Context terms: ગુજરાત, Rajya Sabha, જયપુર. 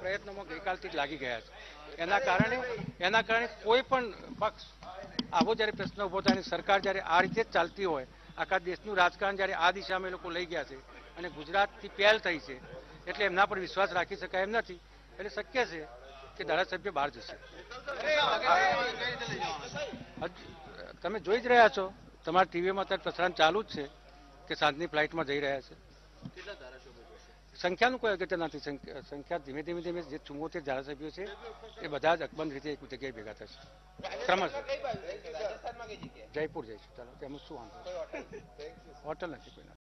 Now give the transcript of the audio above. પ્રયત્નોમાં ગઈકાલથી જ લાગી ગયા છે. એના કારણે કોઈ પણ પક્ષ આવો જ્યારે પ્રશ્ન ઉભો થાય અને સરકાર જ્યારે આ રીતે જ ચાલતી હોય, આખા દેશનું રાજકારણ જ્યારે આ દિશામાં એ લોકો લઈ ગયા છે અને ગુજરાતથી પહેલ થઈ છે, એટલે એમના પર વિશ્વાસ રાખી શકાય એમ નથી. એટલે શક્ય છે કે ધારાસભ્ય બહાર જશે. તમે જોઈ જ રહ્યા છો, તમારા ટીવીમાં અત્યારે પ્રસારણ ચાલુ જ છે કે સાંજની ફ્લાઇટમાં જઈ રહ્યા છે. સંખ્યાનું કોઈ અગત્ય નથી. સંખ્યા ધીમે ધીમે જે 74 ધારાસભ્યો છે એ બધા જ અકબંધ રીતે એક જગ્યાએ ભેગા થશે. ક્રમશ જયપુર જઈશું. ચાલો, એમાં શું વાંધો? હોટલ નથી કોઈ.